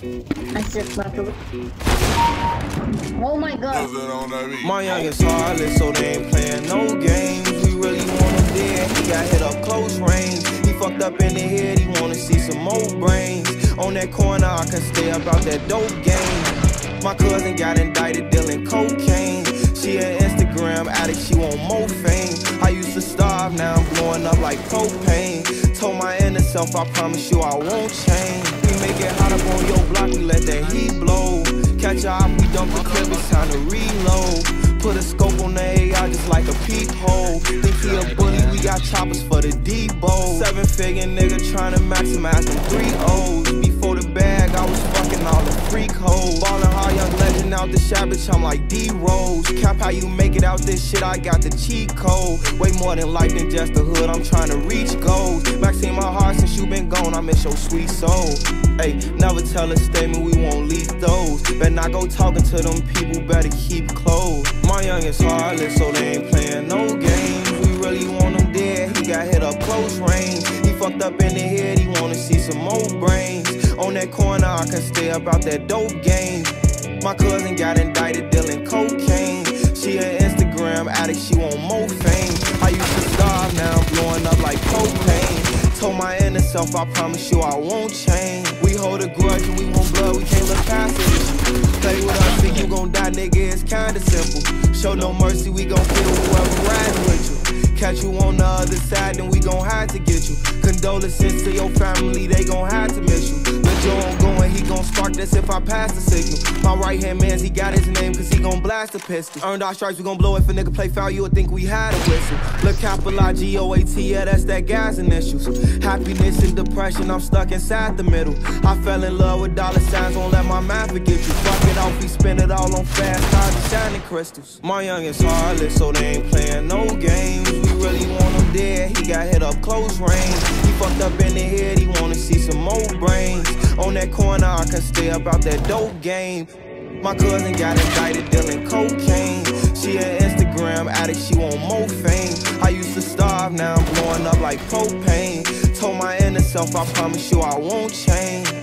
I said buckle. Oh my god. My youngest heartless, so they ain't playing no games. We really want him dead. He got hit up close range. He fucked up in the head. He wanna see some more brains. On that corner, I can stay about that dope game. My cousin got indicted dealing cocaine. She an Instagram addict, she want more fame. I used to starve, now I'm blowing up like propane. Told my inner self, I promise you I won't change. We make it hot up on your block, we let that heat blow. Catch her off, we dump the clip, it's time to reload. Put a scope on the AI just like a peephole. Think he a bully, we got choppers for the D-bow. 7-figure nigga tryna maximize the 3-O's. Before the bag, I was fucking all the freak hoes. Ballin' hard, young legend out the shop, bitch, I'm like D-Rose. Cap how you make it out this shit, I got the cheat code. Way more than life than just the hood, I'm tryna reach goals. Maxine, my heart, since you been gone, I miss your sweet soul. Hey, never tell a statement, we won't leak those. Better not go talking to them people, better keep close. My youngest heartless, so they ain't playing no games. We really want him dead, he got hit up close range. He fucked up in the head, he wanna see some more brains. On that corner, I can stay about that dope game. My cousin got indicted dealing cocaine. She an Instagram addict, she want more fame. I used to starve, now I'm blowing up like propane. Told my inner self, I promise you I won't change. We hold a grudge and we want blood, we can't look past it. Play with us, think you gon' die, nigga, it's kinda simple. Show no mercy, we gon' kill whoever riding with you. Catch you on the other side, then we gon' hide to get you. Condolences to your family, they gon' hide to miss you. But you're ongoing, he gon' spark this if I pass the signal. My right-hand man, he got his name, cause he gon' blast the pistol. Earned our stripes, we gon' blow. If a nigga play foul, you would think we had a whistle. Look, capital I, G-O-A-T, yeah, that's that guys and issues. Happiness and depression, I'm stuck inside the middle. I fell in love with dollar signs, won't let my mind forget you. Fuck it off, we spend it all on fast cars and shining crystals. My youngest heartless, so they ain't playing no games. We really want him dead, he got hit up close range. He fucked up in the head, he wanna see some more brains. On that corner, I can stay about that dope game. My cousin got indicted dealing cocaine. She an Instagram addict, she want more fame. I used to starve, now I'm blowing up like propane. Told my inner self, I promise you I won't change.